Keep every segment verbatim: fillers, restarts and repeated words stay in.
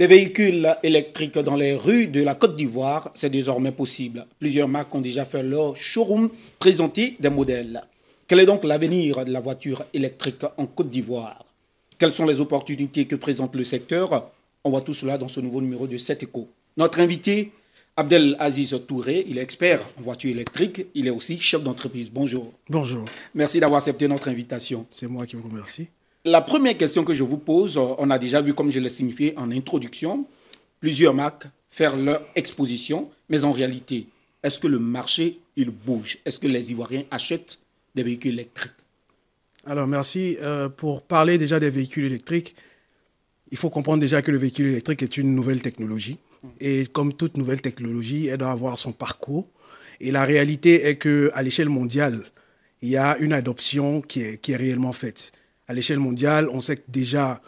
Des véhicules électriques dans les rues de la Côte d'Ivoire, c'est désormais possible. Plusieurs marques ont déjà fait leur showroom présenter des modèles. Quel est donc l'avenir de la voiture électrique en Côte d'Ivoire? Quelles sont les opportunités que présente le secteur? On voit tout cela dans ce nouveau numéro de sept éco. Notre invité, Abdel Aziz Touré, il est expert en voiture électrique, il est aussi chef d'entreprise. Bonjour. Bonjour. Merci d'avoir accepté notre invitation. C'est moi qui vous remercie. La première question que je vous pose, on a déjà vu, comme je l'ai signifié en introduction, plusieurs marques faire leur exposition, mais en réalité, est-ce que le marché, il bouge? Est-ce que les Ivoiriens achètent des véhicules électriques? Alors merci. Euh, pour parler déjà des véhicules électriques, il faut comprendre déjà que le véhicule électrique est une nouvelle technologie. Et comme toute nouvelle technologie, elle doit avoir son parcours. Et la réalité est qu'à l'échelle mondiale, il y a une adoption qui est, qui est réellement faite. À l'échelle mondiale, on sait que déjà,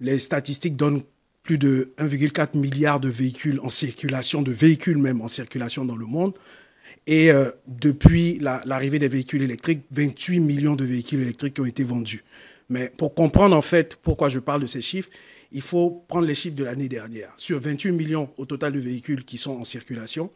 les statistiques donnent plus de un virgule quatre milliard de véhicules en circulation, de véhicules même en circulation dans le monde. Et euh, depuis l'arrivée des véhicules électriques, vingt-huit millions de véhicules électriques ont été vendus. Mais pour comprendre en fait pourquoi je parle de ces chiffres, il faut prendre les chiffres de l'année dernière. Sur vingt-huit millions au total de véhicules qui sont en circulation,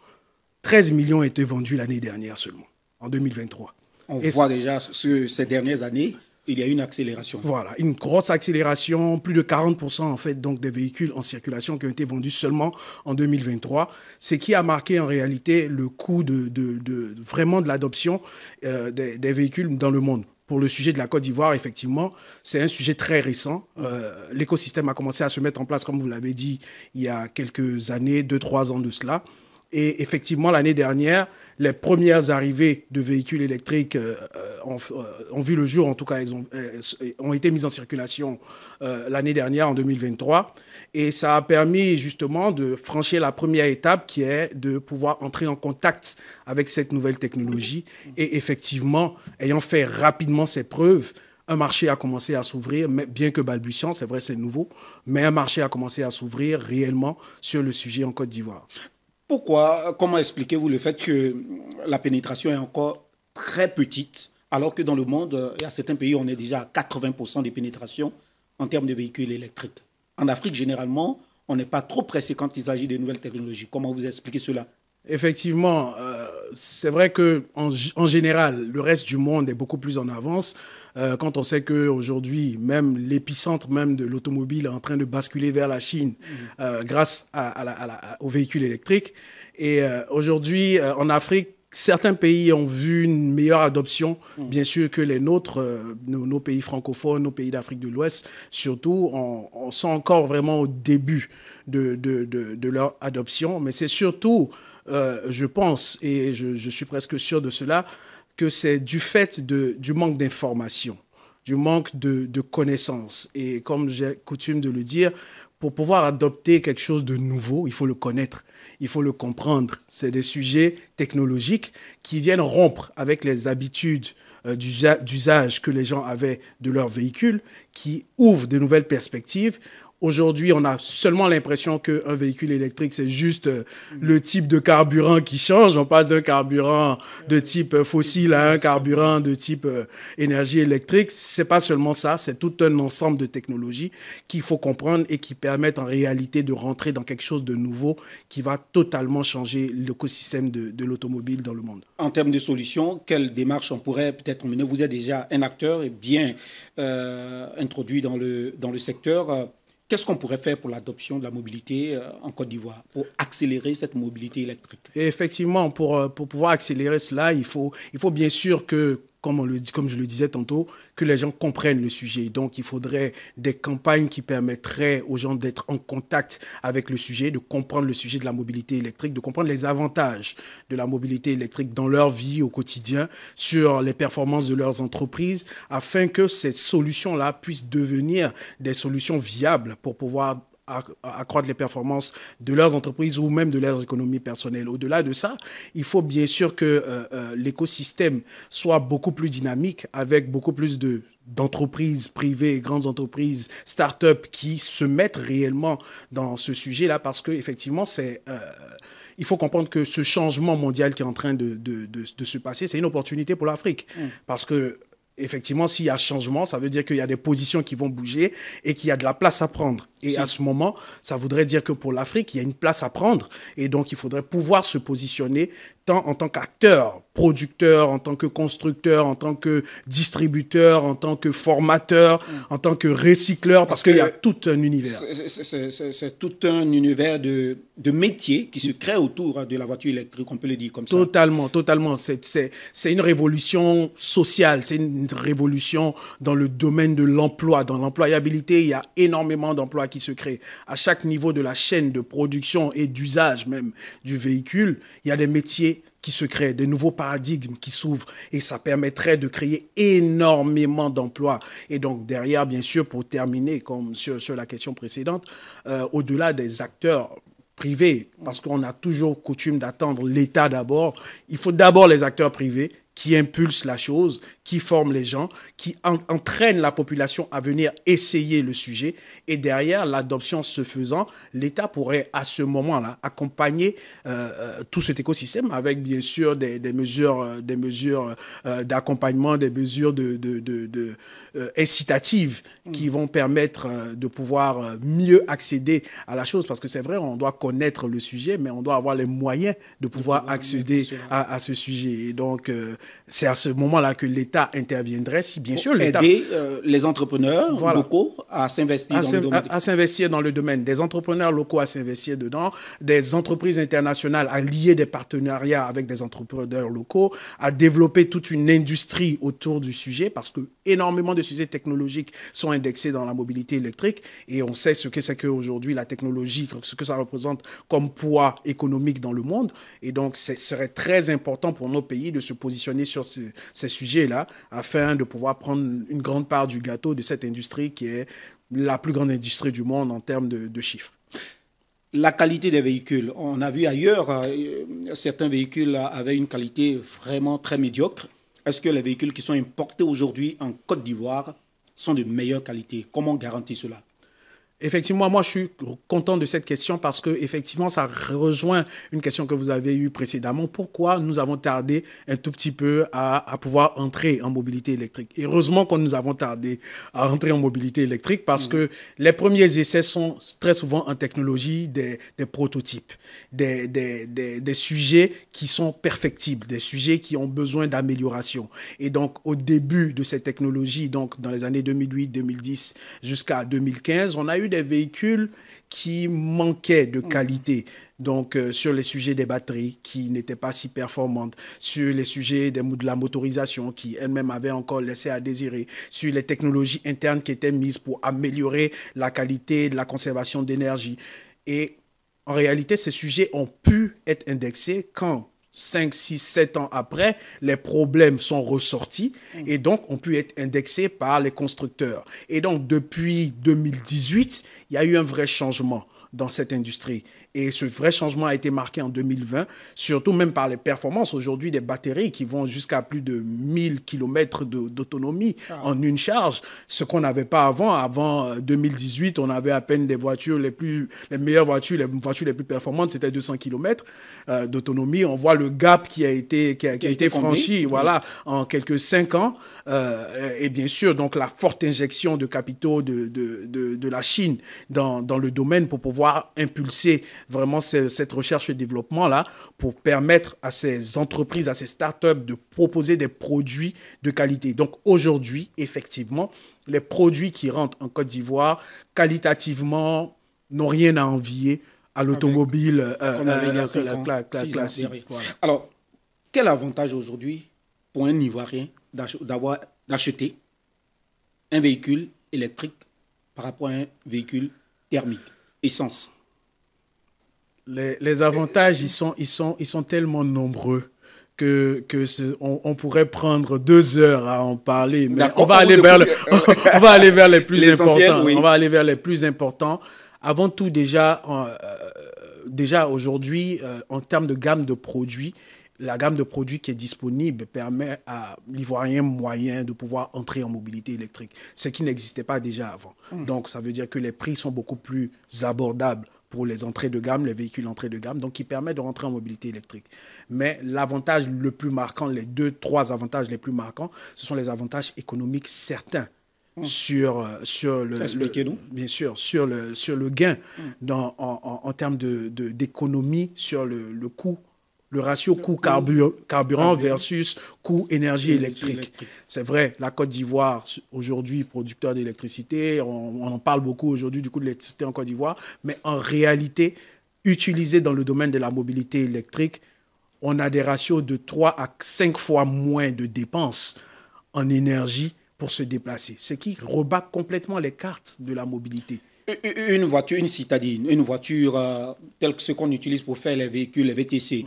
treize millions ont été vendus l'année dernière seulement, en deux mille vingt-trois. On Et voit déjà ce, ces dernières années, il y a une accélération. Voilà, une grosse accélération, plus de quarante pour cent en fait donc des véhicules en circulation qui ont été vendus seulement en deux mille vingt-trois. Ce qui a marqué en réalité le coût de, de, de, vraiment de l'adoption euh, des, des véhicules dans le monde. Pour le sujet de la Côte d'Ivoire, effectivement, c'est un sujet très récent. Euh, L'écosystème a commencé à se mettre en place, comme vous l'avez dit, il y a quelques années, deux, trois ans de cela. Et effectivement, l'année dernière, les premières arrivées de véhicules électriques euh, ont, ont vu le jour, en tout cas, ils ont, ont été mises en circulation euh, l'année dernière, en deux mille vingt-trois. Et ça a permis justement de franchir la première étape qui est de pouvoir entrer en contact avec cette nouvelle technologie. Et effectivement, ayant fait rapidement ses preuves, un marché a commencé à s'ouvrir, bien que balbutiant, c'est vrai, c'est nouveau, mais un marché a commencé à s'ouvrir réellement sur le sujet en Côte d'Ivoire. Pourquoi, comment expliquez-vous le fait que la pénétration est encore très petite, alors que dans le monde, il y a certains pays où on est déjà à quatre-vingts pour cent de pénétration en termes de véhicules électriques? En Afrique, généralement, on n'est pas trop pressé quand il s'agit de nouvelles technologies. Comment vous expliquez cela? Effectivement, euh, c'est vrai que en, en général, le reste du monde est beaucoup plus en avance. Euh, quand on sait qu'aujourd'hui, même l'épicentre même de l'automobile est en train de basculer vers la Chine euh, grâce à, à la, à la, aux véhicules électriques. Et euh, aujourd'hui, euh, en Afrique, certains pays ont vu une meilleure adoption, bien sûr, que les nôtres, euh, nos, nos pays francophones, nos pays d'Afrique de l'Ouest, surtout, on, on sont encore vraiment au début de, de, de, de leur adoption. Mais c'est surtout, euh, je pense, et je, je suis presque sûr de cela, que c'est du fait de, du manque d'information, du manque de, de connaissances. Et comme j'ai coutume de le dire, pour pouvoir adopter quelque chose de nouveau, il faut le connaître. Il faut le comprendre. C'est des sujets technologiques qui viennent rompre avec les habitudes euh, d'usage que les gens avaient de leurs véhicules, qui ouvrent de nouvelles perspectives. Aujourd'hui, on a seulement l'impression qu'un véhicule électrique, c'est juste euh, le type de carburant qui change. On passe d'un carburant de type fossile à un carburant de type euh, énergie électrique. C'est pas seulement ça, c'est tout un ensemble de technologies qu'il faut comprendre et qui permettent en réalité de rentrer dans quelque chose de nouveau qui va totalement changer l'écosystème de, de l'automobile dans le monde. En termes de solutions, quelle démarche on pourrait peut-être mener? Vous êtes déjà un acteur et bien euh, introduit dans le, dans le secteur. Qu'est-ce qu'on pourrait faire pour l'adoption de la mobilité en Côte d'Ivoire, pour accélérer cette mobilité électrique? Et effectivement, pour, pour pouvoir accélérer cela, il faut, il faut bien sûr que, comme, on le, comme je le disais tantôt, que les gens comprennent le sujet. Donc, il faudrait des campagnes qui permettraient aux gens d'être en contact avec le sujet, de comprendre le sujet de la mobilité électrique, de comprendre les avantages de la mobilité électrique dans leur vie au quotidien, sur les performances de leurs entreprises, afin que ces solutions-là puissent devenir des solutions viables pour pouvoir accroître les performances de leurs entreprises ou même de leurs économies personnelles. Au-delà de ça, il faut bien sûr que euh, euh, l'écosystème soit beaucoup plus dynamique, avec beaucoup plus de d'entreprises privées, grandes entreprises, start-up qui se mettent réellement dans ce sujet-là, parce que effectivement, c'est euh, il faut comprendre que ce changement mondial qui est en train de de, de, de se passer, c'est une opportunité pour l'Afrique, mmh. parce que effectivement, s'il y a changement, ça veut dire qu'il y a des positions qui vont bouger et qu'il y a de la place à prendre. Et si. À ce moment, ça voudrait dire que pour l'Afrique, il y a une place à prendre. Et donc, il faudrait pouvoir se positionner tant en tant qu'acteur, producteur, en tant que constructeur, en tant que distributeur, en tant que formateur, mmh. en tant que recycleur, parce, parce qu'il y a tout un univers. C'est tout un univers de, de métiers qui se crée autour de la voiture électrique, on peut le dire comme ça. Totalement, totalement. C'est une révolution sociale, c'est une révolution dans le domaine de l'emploi. Dans l'employabilité, il y a énormément d'emplois qui se créent. À chaque niveau de la chaîne de production et d'usage même du véhicule, il y a des métiers qui se créent, des nouveaux paradigmes qui s'ouvrent, et ça permettrait de créer énormément d'emplois. Et donc derrière, bien sûr, pour terminer, comme sur, sur la question précédente, euh, au-delà des acteurs privés, parce qu'on a toujours coutume d'attendre l'État d'abord, il faut d'abord les acteurs privés qui impulsent la chose, qui forment les gens, qui en, entraînent la population à venir essayer le sujet. Et derrière, l'adoption se faisant, l'État pourrait à ce moment-là accompagner euh, tout cet écosystème avec bien sûr des, des mesures des mesures euh, d'accompagnement, des mesures de, de, de, de, euh, incitatives mmh. qui vont permettre euh, de pouvoir mieux accéder à la chose. Parce que c'est vrai, on doit connaître le sujet, mais on doit avoir les moyens de pouvoir accéder à, à ce sujet. Et donc, euh, c'est à ce moment-là que l'État interviendrait, si bien sûr l'État... aider euh, les entrepreneurs voilà. locaux à s'investir dans le domaine. À, à s'investir dans le domaine, des entrepreneurs locaux à s'investir dedans, des entreprises internationales à lier des partenariats avec des entrepreneurs locaux, à développer toute une industrie autour du sujet, parce que énormément de sujets technologiques sont indexés dans la mobilité électrique, et on sait ce que c'est qu'aujourd'hui la technologie, ce que ça représente comme poids économique dans le monde, et donc ce serait très important pour nos pays de se positionner sur ce, ces sujets-là, afin de pouvoir prendre une grande part du gâteau de cette industrie qui est la plus grande industrie du monde en termes de, de chiffres. La qualité des véhicules. On a vu ailleurs, euh, certains véhicules avaient une qualité vraiment très médiocre. Est-ce que les véhicules qui sont importés aujourd'hui en Côte d'Ivoire sont de meilleure qualité? Comment garantir cela? Effectivement, moi, je suis content de cette question parce que, effectivement, ça rejoint une question que vous avez eue précédemment. Pourquoi nous avons tardé un tout petit peu à, à pouvoir entrer en mobilité électrique? Et heureusement qu'on nous avons tardé à entrer en mobilité électrique parce mmh. que les premiers essais sont très souvent en technologie des, des prototypes, des, des, des, des sujets qui sont perfectibles, des sujets qui ont besoin d'amélioration. Et donc, au début de cette technologie, donc dans les années deux mille huit, deux mille dix jusqu'à deux mille quinze, on a eu des véhicules qui manquaient de qualité. Donc, euh, sur les sujets des batteries qui n'étaient pas si performantes, sur les sujets des, de la motorisation qui elle-même avait encore laissé à désirer, sur les technologies internes qui étaient mises pour améliorer la qualité de la conservation d'énergie. Et en réalité, ces sujets ont pu être indexés quand cinq, six, sept ans après, les problèmes sont ressortis et donc ont pu être indexés par les constructeurs. Et donc, depuis deux mille dix-huit, il y a eu un vrai changement dans cette industrie. Et ce vrai changement a été marqué en deux mille vingt, surtout même par les performances aujourd'hui des batteries qui vont jusqu'à plus de mille kilomètres d'autonomie ah. en une charge, ce qu'on n'avait pas avant. Avant deux mille dix-huit, on avait à peine des voitures les plus, les meilleures voitures, les voitures les plus performantes, c'était deux cents kilomètres euh, d'autonomie. On voit le gap qui a été, qui a, qui qui a été, été franchi oui. voilà, en quelques cinq ans. Euh, et bien sûr, donc la forte injection de capitaux de, de, de, de la Chine dans, dans le domaine pour pouvoir impulser vraiment cette recherche et développement-là pour permettre à ces entreprises, à ces startups de proposer des produits de qualité. Donc aujourd'hui, effectivement, les produits qui rentrent en Côte d'Ivoire, qualitativement, n'ont rien à envier à l'automobile classique. Alors, quel avantage aujourd'hui pour un Ivoirien d'avoir d'acheter un véhicule électrique par rapport à un véhicule thermique, essence? Les, les avantages, ils sont, ils sont, ils sont tellement nombreux que, que ce, on, on pourrait prendre deux heures à en parler. Mais on va, aller vers le, on va aller vers les plus importants. Oui. On va aller vers les plus importants. Avant tout, déjà, euh, déjà aujourd'hui, euh, en termes de gamme de produits, la gamme de produits qui est disponible permet à l'Ivoirien moyen de pouvoir entrer en mobilité électrique, ce qui n'existait pas déjà avant. Mmh. Donc, ça veut dire que les prix sont beaucoup plus abordables pour les entrées de gamme, les véhicules entrées de gamme, donc qui permet de rentrer en mobilité électrique. Mais l'avantage le plus marquant, les deux, trois avantages les plus marquants, ce sont les avantages économiques certains. Mmh. Sur, sur le, le, bien sûr, sur le, sur le gain mmh. dans, en, en, en termes de, de, d'économie sur le, le coût, le ratio coût carburant, carburant versus coût énergie électrique. C'est vrai, la Côte d'Ivoire, aujourd'hui, producteur d'électricité, on, on en parle beaucoup aujourd'hui du coût de l'électricité en Côte d'Ivoire, mais en réalité, utilisé dans le domaine de la mobilité électrique, on a des ratios de trois à cinq fois moins de dépenses en énergie pour se déplacer, ce qui rebat complètement les cartes de la mobilité. Une voiture, une citadine, une voiture euh, telle que ce qu'on utilise pour faire les véhicules, les V T C,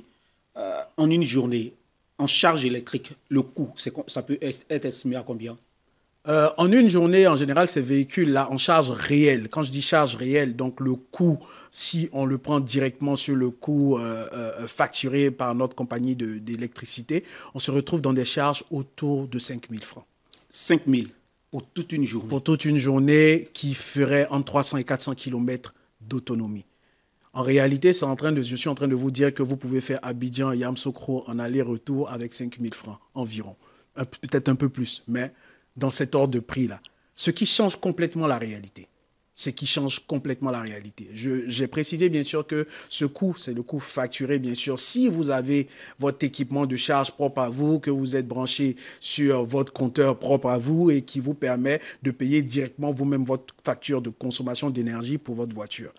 euh, en une journée, en charge électrique, le coût, ça peut être estimé à combien? euh, En une journée, en général, ces véhicules-là, en charge réelle, quand je dis charge réelle, donc le coût, si on le prend directement sur le coût euh, euh, facturé par notre compagnie d'électricité, on se retrouve dans des charges autour de cinq mille francs. cinq mille pour toute une journée. Pour toute une journée qui ferait entre trois cents et quatre cents kilomètres d'autonomie. En réalité, c'est en train de, je suis en train de vous dire que vous pouvez faire Abidjan et Yamoussoukro en aller-retour avec cinq mille francs environ. Peut-être un peu plus, mais dans cet ordre de prix-là. Ce qui change complètement la réalité. Ce qui change complètement la réalité. J'ai précisé bien sûr que ce coût, c'est le coût facturé bien sûr. Si vous avez votre équipement de charge propre à vous, que vous êtes branché sur votre compteur propre à vous et qui vous permet de payer directement vous-même votre facture de consommation d'énergie pour votre voiture.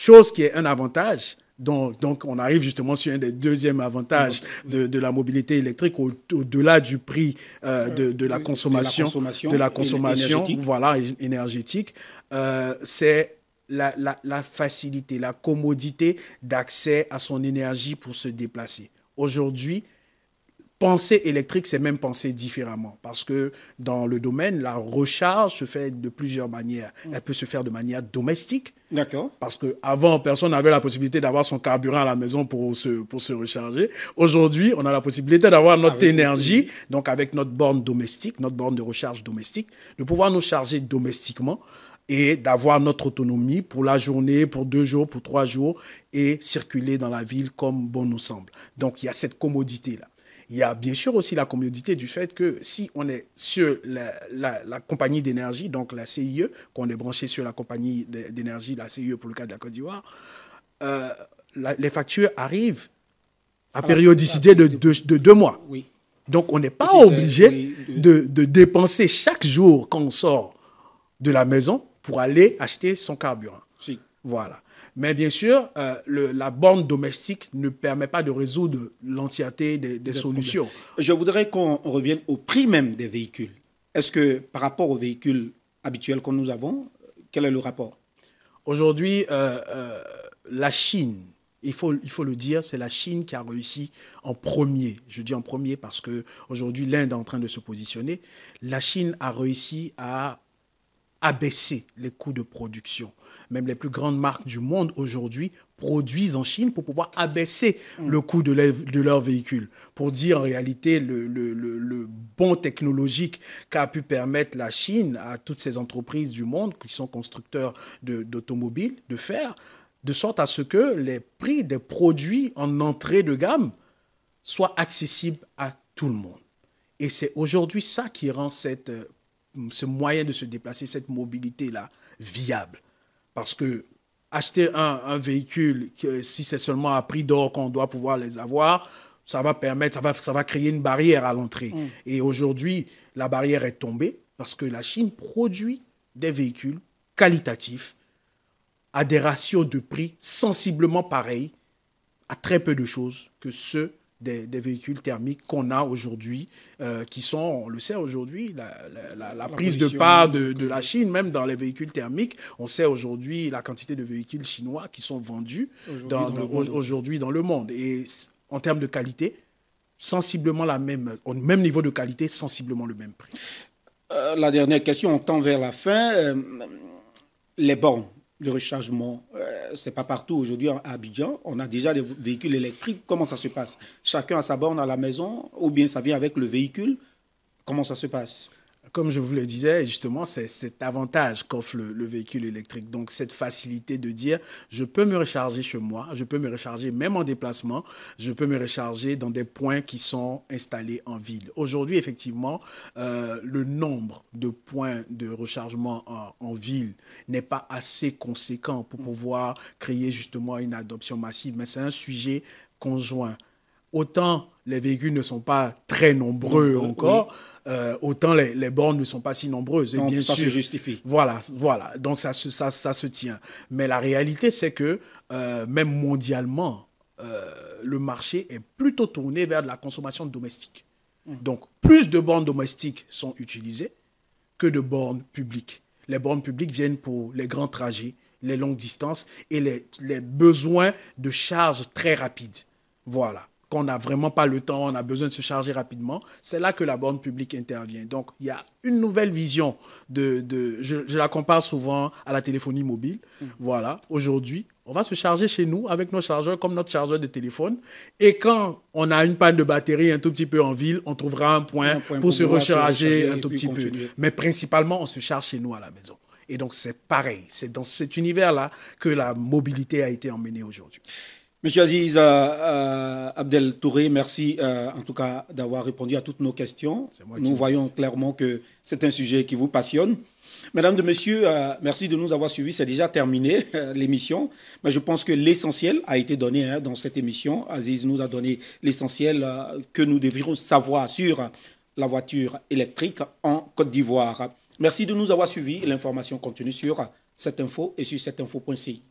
Chose qui est un avantage. Donc, donc on arrive justement sur un des deuxièmes avantages de, de la mobilité électrique, au, au-delà du prix euh, de, de la consommation, de la consommation, de la consommation énergétique. Voilà, énergétique. Euh, c'est la, la, la facilité, la commodité d'accès à son énergie pour se déplacer. Aujourd'hui, penser électrique, c'est même penser différemment. Parce que dans le domaine, la recharge se fait de plusieurs manières. Elle peut se faire de manière domestique. D'accord. Parce qu'avant, personne n'avait la possibilité d'avoir son carburant à la maison pour se, pour se recharger. Aujourd'hui, on a la possibilité d'avoir notre avec énergie, donc avec notre borne domestique, notre borne de recharge domestique, de pouvoir nous charger domestiquement et d'avoir notre autonomie pour la journée, pour deux jours, pour trois jours, et circuler dans la ville comme bon nous semble. Donc, il y a cette commodité-là. Il y a bien sûr aussi la commodité du fait que si on est sur la, la, la compagnie d'énergie, donc la C I E, qu'on est branché sur la compagnie d'énergie, la C I E pour le cas de la Côte d'Ivoire, euh, les factures arrivent à Alors, périodicité de, de, de deux mois. Oui. Donc on n'est pas obligé oui, de, de dépenser chaque jour quand on sort de la maison pour aller acheter son carburant. Si. Voilà. Mais bien sûr, euh, le, la borne domestique ne permet pas de résoudre l'entièreté des, des solutions. Problèmes. Je voudrais qu'on revienne au prix même des véhicules. Est-ce que par rapport aux véhicules habituels que nous avons, quel est le rapport? Aujourd'hui, euh, euh, la Chine, il faut, il faut le dire, c'est la Chine qui a réussi en premier. Je dis en premier parce qu'aujourd'hui, l'Inde est en train de se positionner. La Chine a réussi à abaisser les coûts de production. Même les plus grandes marques du monde aujourd'hui produisent en Chine pour pouvoir abaisser mmh. le coût de, de leurs véhicules. Pour dire en réalité le, le, le, le bond technologique qu'a pu permettre la Chine à toutes ces entreprises du monde qui sont constructeurs d'automobiles de, de faire, de sorte à ce que les prix des produits en entrée de gamme soient accessibles à tout le monde. Et c'est aujourd'hui ça qui rend cette, ce moyen de se déplacer, cette mobilité-là, viable. Parce que acheter un, un véhicule, si c'est seulement à prix d'or qu'on doit pouvoir les avoir, ça va permettre, ça va, ça va créer une barrière à l'entrée. Mmh. Et aujourd'hui, la barrière est tombée parce que la Chine produit des véhicules qualitatifs à des ratios de prix sensiblement pareils à très peu de choses que ceux Des, des véhicules thermiques qu'on a aujourd'hui, euh, qui sont, on le sait aujourd'hui, la, la, la, la prise de part de, de la Chine, même dans les véhicules thermiques. On sait aujourd'hui la quantité de véhicules chinois qui sont vendus aujourd'hui dans, dans, dans, aujourd'hui dans le monde. Et en termes de qualité, sensiblement la même, au même niveau de qualité, sensiblement le même prix. Euh, la dernière question, on tend vers la fin. Euh, les bornes de rechargement, euh, c'est pas partout aujourd'hui à Abidjan. On a déjà des véhicules électriques. Comment ça se passe? Chacun a sa borne à la maison ou bien ça vient avec le véhicule? Comment ça se passe? Comme je vous le disais, justement, c'est cet avantage qu'offre le, le véhicule électrique. Donc, cette facilité de dire, je peux me recharger chez moi, je peux me recharger même en déplacement, je peux me recharger dans des points qui sont installés en ville. Aujourd'hui, effectivement, euh, le nombre de points de rechargement en, en ville n'est pas assez conséquent pour pouvoir créer justement une adoption massive. Mais c'est un sujet conjoint. Autant les véhicules ne sont pas très nombreux oui, encore, oui. Euh, autant les, les bornes ne sont pas si nombreuses. Et donc, bien ça sûr, se justifie. Voilà, voilà. Donc, ça, ça, ça se tient. Mais la réalité, c'est que euh, même mondialement, euh, le marché est plutôt tourné vers de la consommation domestique. Mmh. Donc, plus de bornes domestiques sont utilisées que de bornes publiques. Les bornes publiques viennent pour les grands trajets, les longues distances et les, les besoins de charge très rapides. Voilà. Qu'on n'a vraiment pas le temps, on a besoin de se charger rapidement, c'est là que la borne publique intervient. Donc, il y a une nouvelle vision de... de je, je la compare souvent à la téléphonie mobile. Mmh. Voilà, aujourd'hui, on va se charger chez nous avec nos chargeurs comme notre chargeur de téléphone. Et quand on a une panne de batterie un tout petit peu en ville, on trouvera un point, un point pour se recharger un tout petit peu. Mais principalement, on se charge chez nous à la maison. Et donc, c'est pareil. C'est dans cet univers-là que la mobilité a été emmenée aujourd'hui. Monsieur Aziz euh, euh, Abdel Touré, merci euh, en tout cas d'avoir répondu à toutes nos questions. Nous voyons pense. clairement que c'est un sujet qui vous passionne. Mesdames et messieurs, euh, merci de nous avoir suivis. C'est déjà terminé euh, l'émission. Mais je pense que l'essentiel a été donné hein, dans cette émission. Aziz nous a donné l'essentiel euh, que nous devrions savoir sur la voiture électrique en Côte d'Ivoire. Merci de nous avoir suivis. L'information continue sur sept info et sur sept info point c i.